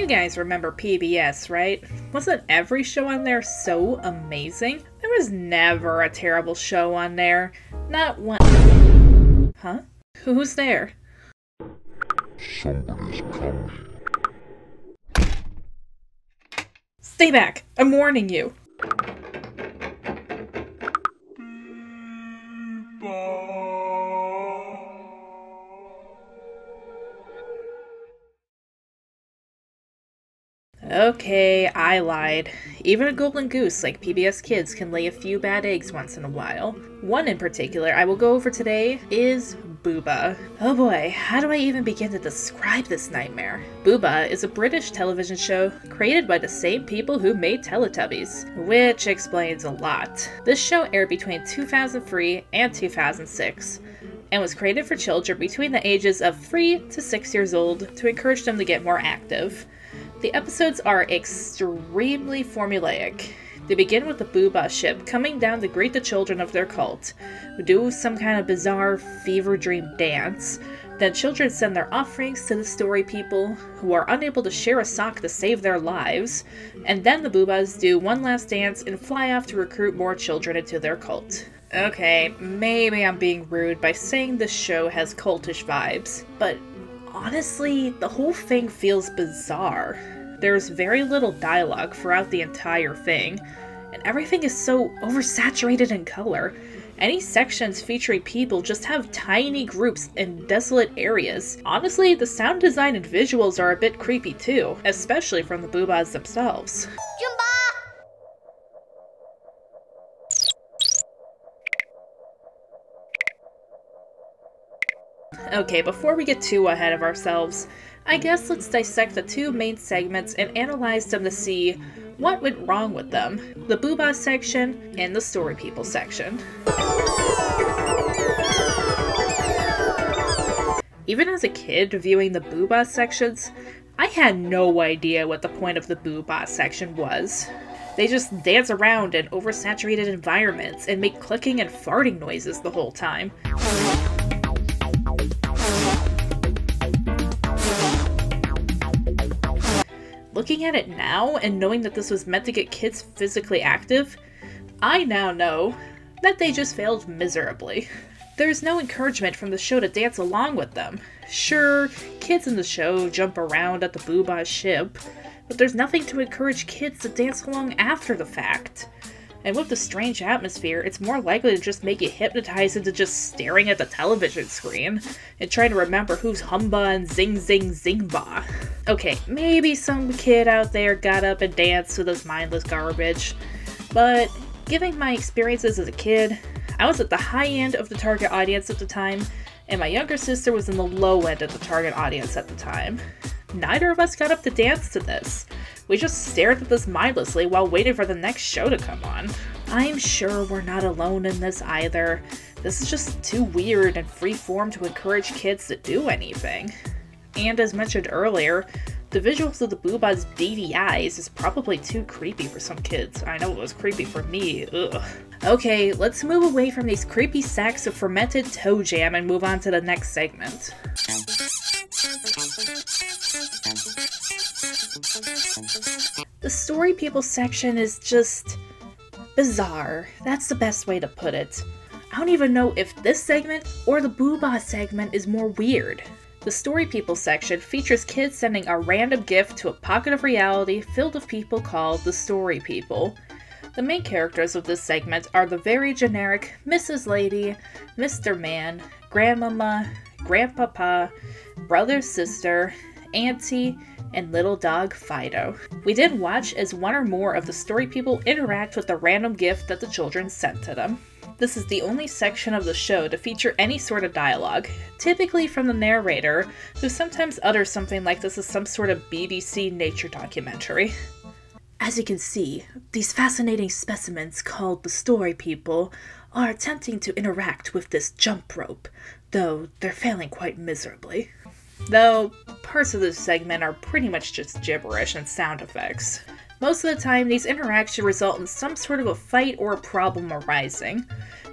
You guys remember PBS, right? Wasn't every show on there so amazing? There was never a terrible show on there. Not one. Huh? Who's there? Somebody's coming. Stay back! I'm warning you! Okay, I lied. Even a golden goose like PBS Kids can lay a few bad eggs once in a while. One in particular I will go over today is Boohbah. Oh boy, how do I even begin to describe this nightmare? Boohbah is a British television show created by the same people who made Teletubbies, which explains a lot. This show aired between 2003 and 2006. And was created for children between the ages of 3 to 6 years old to encourage them to get more active. The episodes are extremely formulaic. They begin with the Boohbah ship coming down to greet the children of their cult, who do some kind of bizarre fever dream dance. Then children send their offerings to the story people, who are unable to share a sock to save their lives, and then the Boohbahs do one last dance and fly off to recruit more children into their cult. Okay, maybe I'm being rude by saying this show has cultish vibes, but honestly, the whole thing feels bizarre. There's very little dialogue throughout the entire thing, and everything is so oversaturated in color. Any sections featuring people just have tiny groups in desolate areas. Honestly, the sound design and visuals are a bit creepy too, especially from the Boohbahs themselves. Okay, before we get too ahead of ourselves, I guess let's dissect the two main segments and analyze them to see what went wrong with them. The Boohbah section and the Story People section. Even as a kid viewing the Boohbah sections, I had no idea what the point of the Boohbah section was. They just dance around in oversaturated environments and make clicking and farting noises the whole time. Looking at it now and knowing that this was meant to get kids physically active, I now know that they just failed miserably. There's no encouragement from the show to dance along with them. Sure, kids in the show jump around at the Boohbah ship, but there's nothing to encourage kids to dance along after the fact. And with the strange atmosphere, it's more likely to just make you hypnotized into just staring at the television screen and trying to remember who's Humba and Zing Zing Zingbah. Okay, maybe some kid out there got up and danced to this mindless garbage, but given my experiences as a kid, I was at the high end of the target audience at the time, and my younger sister was in the low end of the target audience at the time. Neither of us got up to dance to this. We just stared at this mindlessly while waiting for the next show to come on. I'm sure we're not alone in this either. This is just too weird and freeform to encourage kids to do anything. And as mentioned earlier, the visuals of the Boohbah's beady eyes is probably too creepy for some kids. I know it was creepy for me, ugh. Okay, let's move away from these creepy sacks of fermented toe jam and move on to the next segment. The Story People section is just bizarre. That's the best way to put it. I don't even know if this segment or the Boohbah segment is more weird. The Story People section features kids sending a random gift to a pocket of reality filled with people called the Story People. The main characters of this segment are the very generic Mrs. Lady, Mr. Man, Grandmama, Grandpapa, brother, sister, auntie, and little dog Fido. We did watch as one or more of the story people interact with the random gift that the children sent to them. This is the only section of the show to feature any sort of dialogue, typically from the narrator, who sometimes utters something like this is some sort of BBC nature documentary. As you can see, these fascinating specimens called the Story People are attempting to interact with this jump rope, though they're failing quite miserably. Though, parts of this segment are pretty much just gibberish and sound effects. Most of the time, these interactions result in some sort of a fight or a problem arising.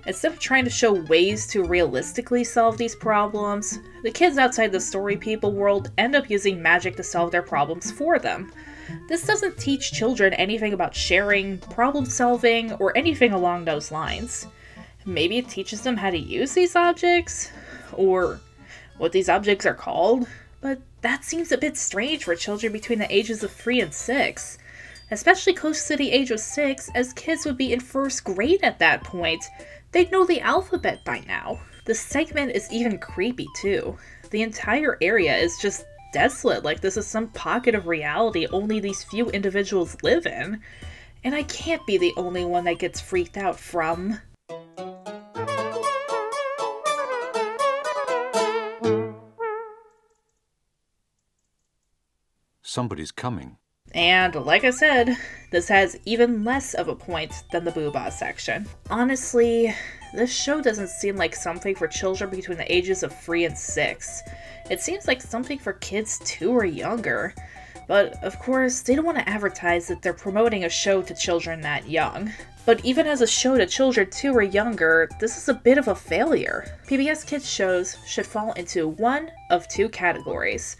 Instead of trying to show ways to realistically solve these problems, the kids outside the Story People world end up using magic to solve their problems for them. This doesn't teach children anything about sharing, problem solving, or anything along those lines. Maybe it teaches them how to use these objects, or what these objects are called, but that seems a bit strange for children between the ages of 3 and 6. Especially close to the age of 6, as kids would be in first grade at that point. They'd know the alphabet by now. The segment is even creepy too. The entire area is just desolate, like this is some pocket of reality only these few individuals live in. And I can't be the only one that gets freaked out from. Somebody's coming. And like I said, this has even less of a point than the Boohbah section. Honestly, this show doesn't seem like something for children between the ages of 3 and 6. It seems like something for kids 2 or younger. But of course, they don't want to advertise that they're promoting a show to children that young. But even as a show to children 2 or younger, this is a bit of a failure. PBS Kids shows should fall into one of two categories,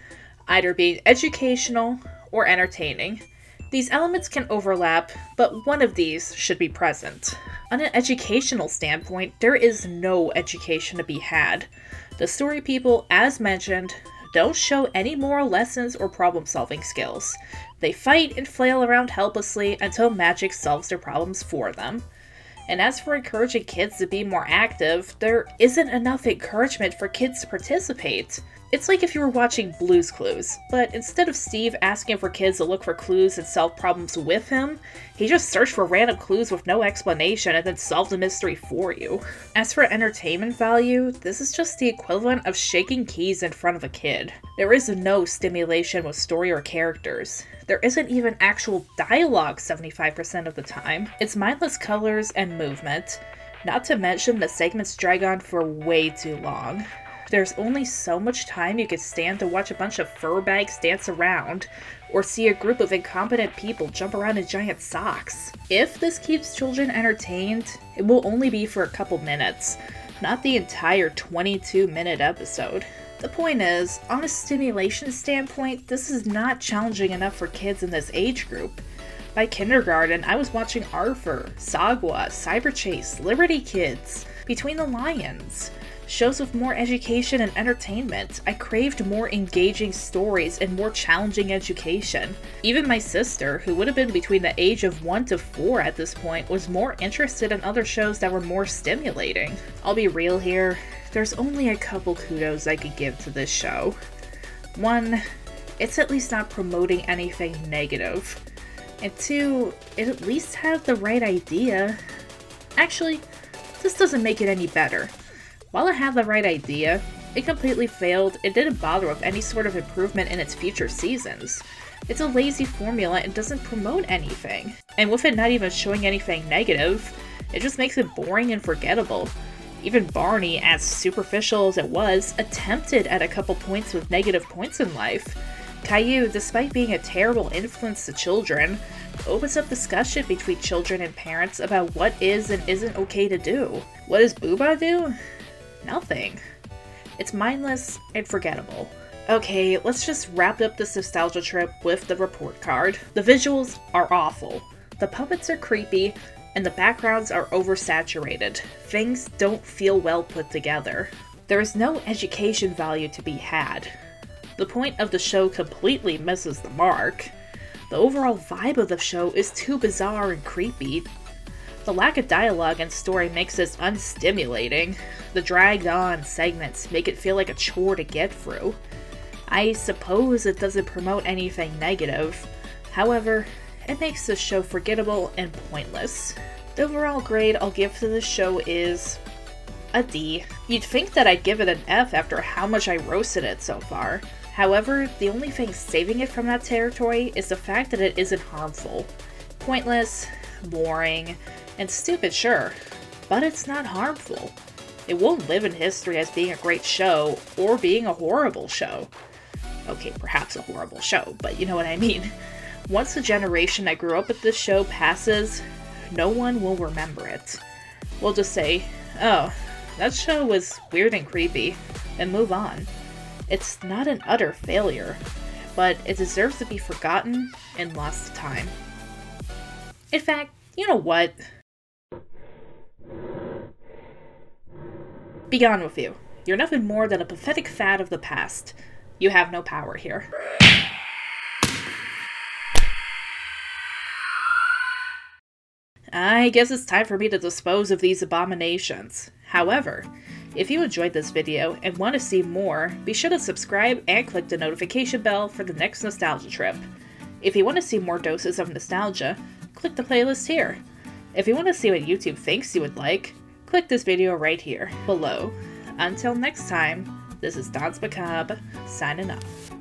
either being educational or entertaining. These elements can overlap, but one of these should be present. On an educational standpoint, there is no education to be had. The Story People, as mentioned, don't show any moral lessons or problem-solving skills. They fight and flail around helplessly until magic solves their problems for them. And as for encouraging kids to be more active, there isn't enough encouragement for kids to participate. It's like if you were watching Blue's Clues, but instead of Steve asking for kids to look for clues and solve problems with him, he just searched for random clues with no explanation and then solved the mystery for you. As for entertainment value, this is just the equivalent of shaking keys in front of a kid. There is no stimulation with story or characters. There isn't even actual dialogue 75% of the time. It's mindless colors and movement, not to mention the segments drag on for way too long. There's only so much time you can stand to watch a bunch of furbags dance around, or see a group of incompetent people jump around in giant socks. If this keeps children entertained, it will only be for a couple minutes, not the entire 22-minute episode. The point is, on a stimulation standpoint, this is not challenging enough for kids in this age group. By kindergarten, I was watching Arthur, Sagwa, Cyberchase, Liberty Kids, Between the Lions. Shows with more education and entertainment. I craved more engaging stories and more challenging education. Even my sister, who would have been between the age of 1 to 4 at this point, was more interested in other shows that were more stimulating. I'll be real here, there's only a couple kudos I could give to this show. One, it's at least not promoting anything negative. And two, it at least had the right idea. Actually, this doesn't make it any better. While it had the right idea, it completely failed and didn't bother with any sort of improvement in its future seasons. It's a lazy formula and doesn't promote anything. And with it not even showing anything negative, it just makes it boring and forgettable. Even Barney, as superficial as it was, attempted at a couple points with negative points in life. Caillou, despite being a terrible influence to children, opens up discussion between children and parents about what is and isn't okay to do. What does Boohbah do? Nothing. It's mindless and forgettable. Okay, let's just wrap up this nostalgia trip with the report card. The visuals are awful, the puppets are creepy, and the backgrounds are oversaturated. Things don't feel well put together. There is no education value to be had. The point of the show completely misses the mark. The overall vibe of the show is too bizarre and creepy. The lack of dialogue and story makes this unstimulating. The dragged-on segments make it feel like a chore to get through. I suppose it doesn't promote anything negative. However, it makes this show forgettable and pointless. The overall grade I'll give to this show is a D. You'd think that I'd give it an F after how much I roasted it so far. However, the only thing saving it from that territory is the fact that it isn't harmful. Pointless, boring, and stupid, sure, but it's not harmful. It won't live in history as being a great show or being a horrible show. Okay, perhaps a horrible show, but you know what I mean. Once the generation that grew up with this show passes, no one will remember it. We'll just say, oh, that show was weird and creepy, and move on. It's not an utter failure, but it deserves to be forgotten and lost to time. In fact, you know what? Be gone with you. You're nothing more than a pathetic fad of the past. You have no power here. I guess it's time for me to dispose of these abominations. However, if you enjoyed this video and want to see more, be sure to subscribe and click the notification bell for the next nostalgia trip. If you want to see more doses of nostalgia, click the playlist here. If you want to see what YouTube thinks you would like, click this video right here below. Until next time, this is Danse Macabre, signing off.